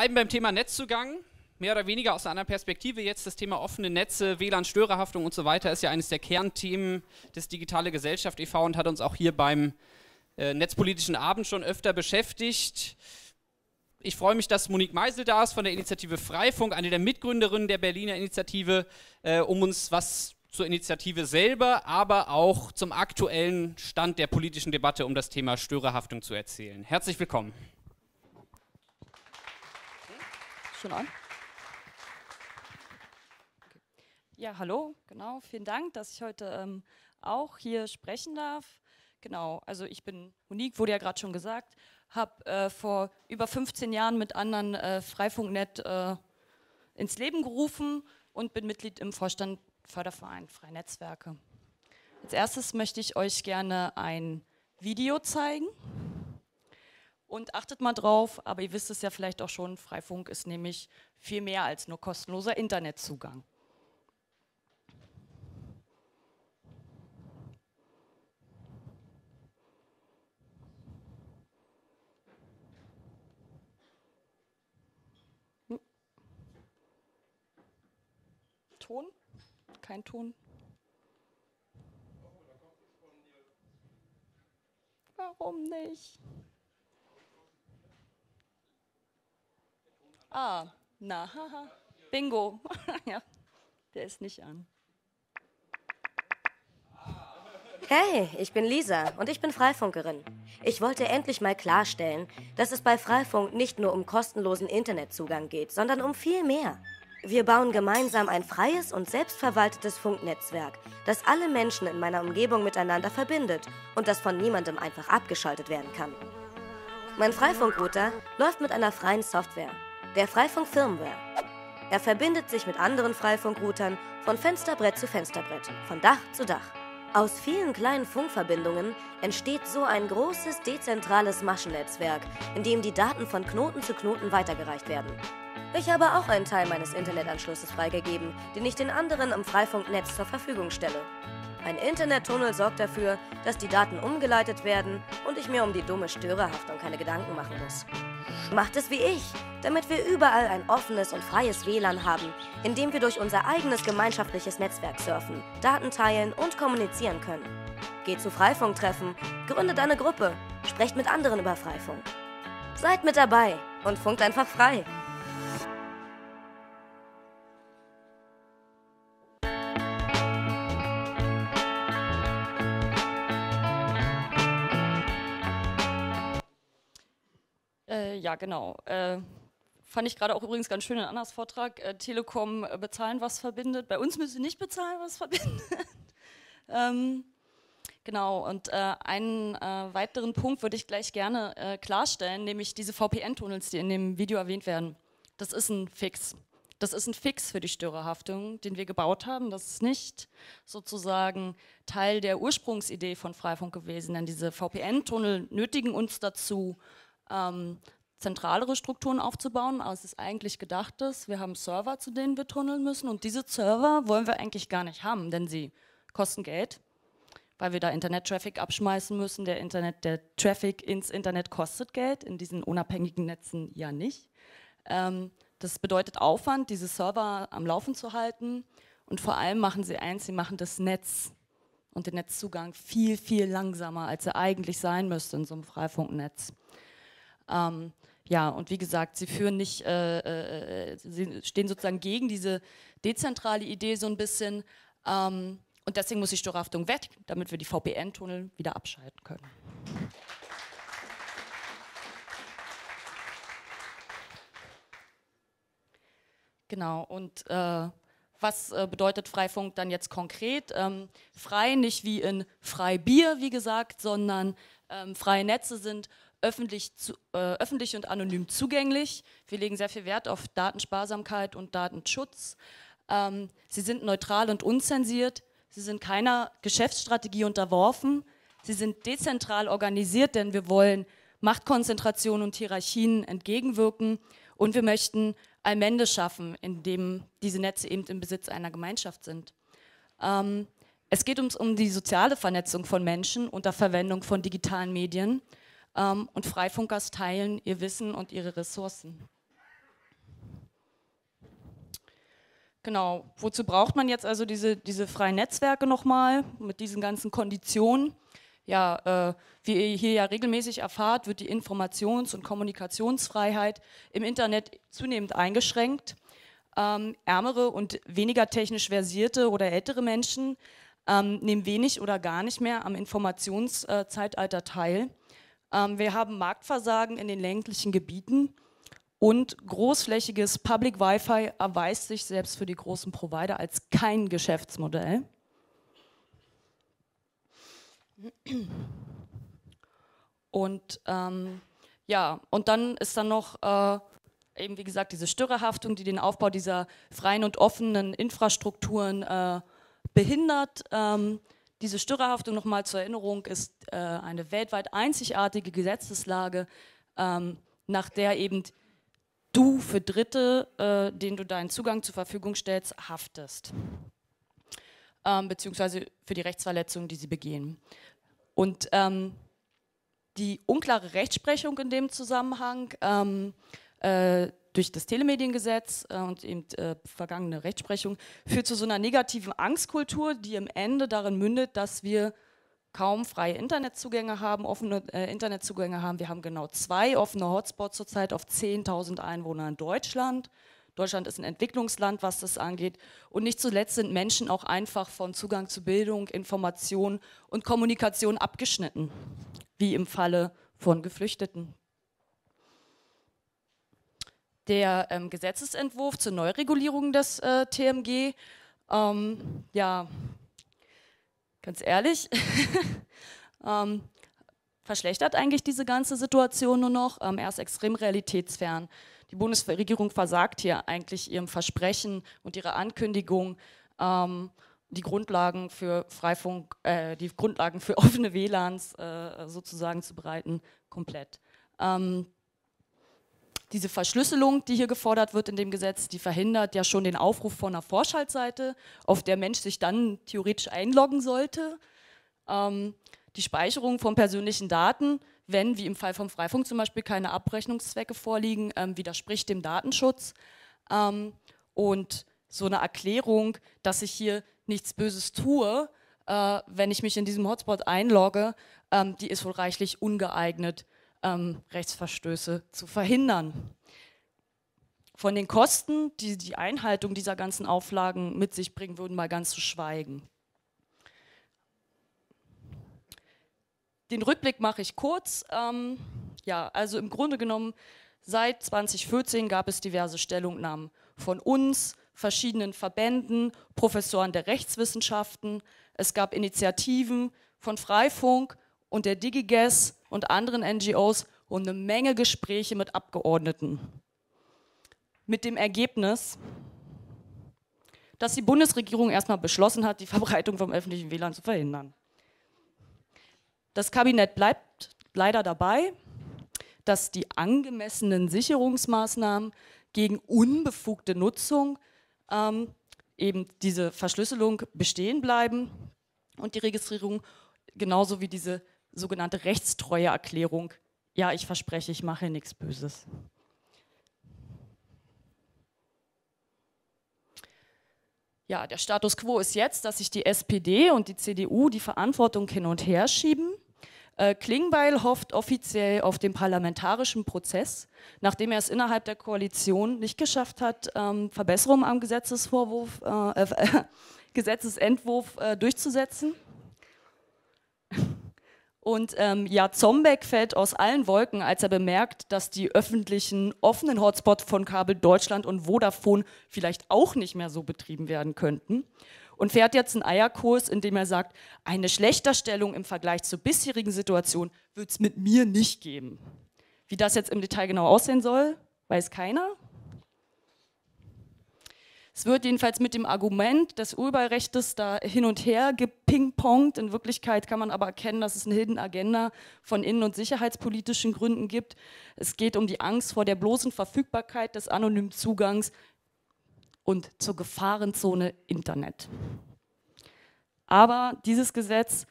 Bleiben beim Thema Netzzugang, mehr oder weniger aus einer anderen Perspektive jetzt. Das Thema offene Netze, WLAN-Störerhaftung und so weiter ist ja eines der Kernthemen des Digitale Gesellschaft e.V. und hat uns auch hier beim Netzpolitischen Abend schon öfter beschäftigt. Ich freue mich, dass Monic Meisel da ist von der Initiative Freifunk, eine der Mitgründerinnen der Berliner Initiative, um uns was zur Initiative selber, aber auch zum aktuellen Stand der politischen Debatte um das Thema Störerhaftung zu erzählen. Herzlich willkommen. Schon an? Okay. Ja, hallo, genau, vielen Dank, dass ich heute auch hier sprechen darf. Genau, also ich bin Monic, wurde ja gerade schon gesagt, habe vor über 15 Jahren mit anderen Freifunk.net ins Leben gerufen und bin Mitglied im Vorstand Förderverein Freie Netzwerke. Als erstes möchte ich euch gerne ein Video zeigen. Und achtet mal drauf, aber ihr wisst es ja vielleicht auch schon, Freifunk ist nämlich viel mehr als nur kostenloser Internetzugang. Ton? Kein Ton? Warum nicht? Ah, na, haha, bingo. Ja, der ist nicht an. Hey, ich bin Lisa und ich bin Freifunkerin. Ich wollte endlich mal klarstellen, dass es bei Freifunk nicht nur um kostenlosen Internetzugang geht, sondern um viel mehr. Wir bauen gemeinsam ein freies und selbstverwaltetes Funknetzwerk, das alle Menschen in meiner Umgebung miteinander verbindet und das von niemandem einfach abgeschaltet werden kann. Mein Freifunk-Router läuft mit einer freien Software, der Freifunk-Firmware. Er verbindet sich mit anderen Freifunk-Routern von Fensterbrett zu Fensterbrett, von Dach zu Dach. Aus vielen kleinen Funkverbindungen entsteht so ein großes dezentrales Maschennetzwerk, in dem die Daten von Knoten zu Knoten weitergereicht werden. Ich habe auch einen Teil meines Internetanschlusses freigegeben, den ich den anderen im Freifunk-Netz zur Verfügung stelle. Ein Internettunnel sorgt dafür, dass die Daten umgeleitet werden und ich mir um die dumme Störerhaftung keine Gedanken machen muss. Macht es wie ich, damit wir überall ein offenes und freies WLAN haben, in dem wir durch unser eigenes gemeinschaftliches Netzwerk surfen, Daten teilen und kommunizieren können. Geht zu Freifunk-Treffen, gründet eine Gruppe, sprecht mit anderen über Freifunk. Seid mit dabei und funkt einfach frei! Ja, genau. Fand ich gerade auch übrigens ganz schön in Annas Vortrag. Telekom bezahlen, was verbindet. Bei uns müssen sie nicht bezahlen, was verbindet. Genau, und einen weiteren Punkt würde ich gleich gerne klarstellen, nämlich diese VPN-Tunnels, die in dem Video erwähnt werden. Das ist ein Fix. Das ist ein Fix für die Störerhaftung, den wir gebaut haben. Das ist nicht sozusagen Teil der Ursprungsidee von Freifunk gewesen, denn diese VPN-Tunnel nötigen uns dazu, zentralere Strukturen aufzubauen, als es eigentlich gedacht ist. Wir haben Server, zu denen wir tunneln müssen, und diese Server wollen wir eigentlich gar nicht haben, denn sie kosten Geld, weil wir da Internet-Traffic abschmeißen müssen. Der Traffic ins Internet kostet Geld, in diesen unabhängigen Netzen ja nicht. Das bedeutet Aufwand, diese Server am Laufen zu halten, und vor allem machen sie eins, sie machen das Netz und den Netzzugang viel, viel langsamer, als er eigentlich sein müsste in so einem Freifunknetz. Ja, und wie gesagt, sie führen nicht, sie stehen sozusagen gegen diese dezentrale Idee so ein bisschen, und deswegen muss die Störerhaftung weg, damit wir die VPN-Tunnel wieder abschalten können. Genau, und was bedeutet Freifunk dann jetzt konkret? Frei nicht wie in Freibier, wie gesagt, sondern freie Netze sind öffentlich und anonym zugänglich. Wir legen sehr viel Wert auf Datensparsamkeit und Datenschutz. Sie sind neutral und unzensiert. Sie sind keiner Geschäftsstrategie unterworfen. Sie sind dezentral organisiert, denn wir wollen Machtkonzentration und Hierarchien entgegenwirken. Und wir möchten ein Ende schaffen, in dem diese Netze eben im Besitz einer Gemeinschaft sind. Es geht um die soziale Vernetzung von Menschen unter Verwendung von digitalen Medien. Und Freifunkers teilen ihr Wissen und ihre Ressourcen. Genau, wozu braucht man jetzt also diese freien Netzwerke nochmal mit diesen ganzen Konditionen? Ja, wie ihr hier ja regelmäßig erfahrt, wird die Informations- und Kommunikationsfreiheit im Internet zunehmend eingeschränkt. Ärmere und weniger technisch versierte oder ältere Menschen nehmen wenig oder gar nicht mehr am Informationszeitalter teil. Wir haben Marktversagen in den ländlichen Gebieten und großflächiges Public Wi-Fi erweist sich selbst für die großen Provider als kein Geschäftsmodell. Und dann ist dann noch eben wie gesagt diese Störerhaftung, die den Aufbau dieser freien und offenen Infrastrukturen behindert. Diese Störerhaftung, nochmal zur Erinnerung, ist eine weltweit einzigartige Gesetzeslage, nach der eben du für Dritte, denen du deinen Zugang zur Verfügung stellst, haftest. Beziehungsweise für die Rechtsverletzungen, die sie begehen. Und die unklare Rechtsprechung in dem Zusammenhang durch das Telemediengesetz und eben vergangene Rechtsprechung führt zu so einer negativen Angstkultur, die am Ende darin mündet, dass wir kaum freie Internetzugänge haben, offene Internetzugänge haben. Wir haben genau 2 offene Hotspots zurzeit auf 10.000 Einwohner in Deutschland. Deutschland ist ein Entwicklungsland, was das angeht. Und nicht zuletzt sind Menschen auch einfach von Zugang zu Bildung, Information und Kommunikation abgeschnitten, wie im Falle von Geflüchteten. Der Gesetzesentwurf zur Neuregulierung des TMG, ja, ganz ehrlich, verschlechtert eigentlich diese ganze Situation nur noch. Er ist extrem realitätsfern. Die Bundesregierung versagt hier eigentlich ihrem Versprechen und ihrer Ankündigung, die Grundlagen für offene WLANs sozusagen zu bereiten, komplett. Diese Verschlüsselung, die hier gefordert wird in dem Gesetz, die verhindert ja schon den Aufruf von einer Vorschaltseite, auf der Mensch sich dann theoretisch einloggen sollte. Die Speicherung von persönlichen Daten, wenn, wie im Fall vom Freifunk zum Beispiel, keine Abrechnungszwecke vorliegen, widerspricht dem Datenschutz. Und so eine Erklärung, dass ich hier nichts Böses tue, wenn ich mich in diesem Hotspot einlogge, die ist wohl reichlich ungeeignet, Rechtsverstöße zu verhindern. Von den Kosten, die die Einhaltung dieser ganzen Auflagen mit sich bringen würden, mal ganz zu schweigen. Den Rückblick mache ich kurz. Ja, also im Grunde genommen, seit 2014 gab es diverse Stellungnahmen von uns, verschiedenen Verbänden, Professoren der Rechtswissenschaften. Es gab Initiativen von Freifunk und der DigiGES und anderen NGOs und eine Menge Gespräche mit Abgeordneten. Mit dem Ergebnis, dass die Bundesregierung erstmal beschlossen hat, die Verbreitung vom öffentlichen WLAN zu verhindern. Das Kabinett bleibt leider dabei, dass die angemessenen Sicherungsmaßnahmen gegen unbefugte Nutzung, eben diese Verschlüsselung, bestehen bleiben und die Registrierung, genauso wie diese sogenannte Rechtstreueerklärung. Ja, ich verspreche, ich mache nichts Böses. Ja, der Status quo ist jetzt, dass sich die SPD und die CDU die Verantwortung hin und her schieben. Klingbeil hofft offiziell auf den parlamentarischen Prozess, nachdem er es innerhalb der Koalition nicht geschafft hat, Verbesserungen am Gesetzesentwurf durchzusetzen. Und ja, Zombeck fällt aus allen Wolken, als er bemerkt, dass die öffentlichen offenen Hotspots von Kabel Deutschland und Vodafone vielleicht auch nicht mehr so betrieben werden könnten. Und fährt jetzt einen Eierkurs, indem er sagt, eine Schlechterstellung im Vergleich zur bisherigen Situation wird es mit mir nicht geben. Wie das jetzt im Detail genau aussehen soll, weiß keiner. Es wird jedenfalls mit dem Argument des Urheberrechts da hin und her gepingpongt. In Wirklichkeit kann man aber erkennen, dass es eine Hidden Agenda von innen- und sicherheitspolitischen Gründen gibt. Es geht um die Angst vor der bloßen Verfügbarkeit des anonymen Zugangs und zur Gefahrenzone Internet. Aber dieses Gesetz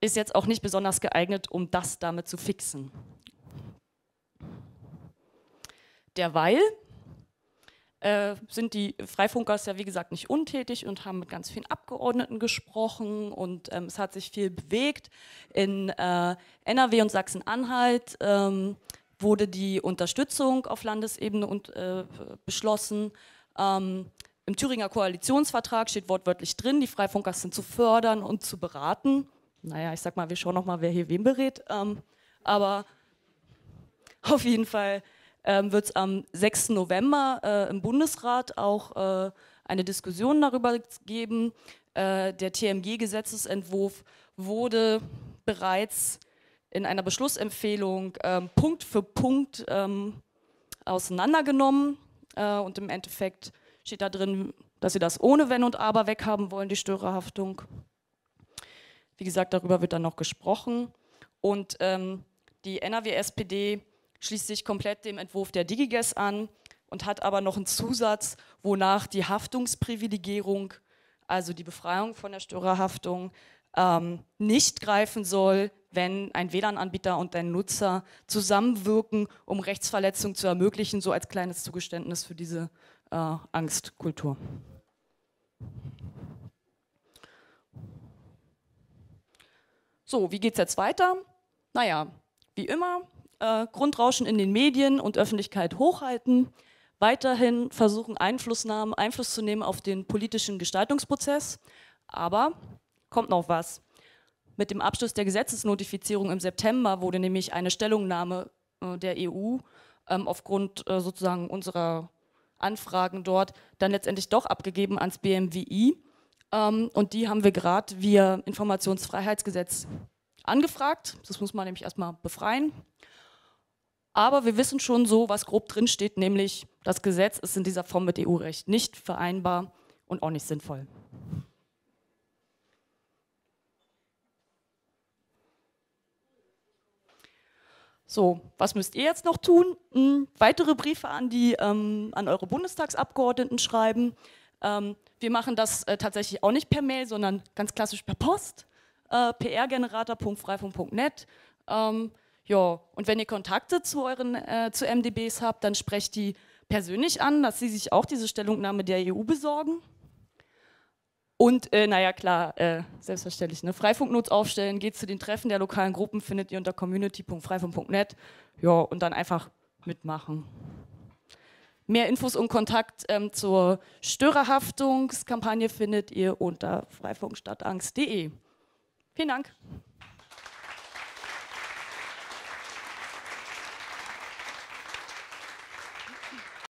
ist jetzt auch nicht besonders geeignet, um das damit zu fixen. Derweil sind die Freifunkers ja wie gesagt nicht untätig und haben mit ganz vielen Abgeordneten gesprochen und es hat sich viel bewegt. In NRW und Sachsen-Anhalt wurde die Unterstützung auf Landesebene beschlossen. Im Thüringer Koalitionsvertrag steht wortwörtlich drin, die Freifunkers sind zu fördern und zu beraten. Naja, ich sag mal, wir schauen nochmal, wer hier wen berät. Aber auf jeden Fall wird es am 6. November im Bundesrat auch eine Diskussion darüber geben. Der TMG-Gesetzesentwurf wurde bereits in einer Beschlussempfehlung Punkt für Punkt auseinandergenommen. Und im Endeffekt steht da drin, dass sie das ohne Wenn und Aber weghaben wollen, die Störerhaftung. Wie gesagt, darüber wird dann noch gesprochen. Und die NRW-SPD schließt sich komplett dem Entwurf der DigiGES an und hat aber noch einen Zusatz, wonach die Haftungsprivilegierung, also die Befreiung von der Störerhaftung, nicht greifen soll, wenn ein WLAN-Anbieter und ein Nutzer zusammenwirken, um Rechtsverletzungen zu ermöglichen, so als kleines Zugeständnis für diese Angstkultur. So, wie geht es jetzt weiter? Naja, wie immer, Grundrauschen in den Medien und Öffentlichkeit hochhalten, weiterhin versuchen, Einfluss zu nehmen auf den politischen Gestaltungsprozess, aber kommt noch was. Mit dem Abschluss der Gesetzesnotifizierung im September wurde nämlich eine Stellungnahme der EU aufgrund sozusagen unserer Anfragen dort dann letztendlich doch abgegeben ans BMWI. Und die haben wir gerade via Informationsfreiheitsgesetz angefragt. Das muss man nämlich erstmal befreien. Aber wir wissen schon so, was grob drin steht, nämlich das Gesetz ist in dieser Form mit EU-Recht nicht vereinbar und auch nicht sinnvoll. So, was müsst ihr jetzt noch tun? Weitere Briefe an die an eure Bundestagsabgeordneten schreiben. Wir machen das tatsächlich auch nicht per Mail, sondern ganz klassisch per Post. prgenerator.freifunk.net. Ja, und wenn ihr Kontakte zu MdBs habt, dann sprecht die persönlich an, dass sie sich auch diese Stellungnahme der EU besorgen. Und naja, klar, selbstverständlich, ne? Freifunknotes aufstellen, geht zu den Treffen der lokalen Gruppen, findet ihr unter community.freifunk.net. Ja, und dann einfach mitmachen. Mehr Infos und Kontakt zur Störerhaftungskampagne findet ihr unter freifunkstattangst.de. Vielen Dank.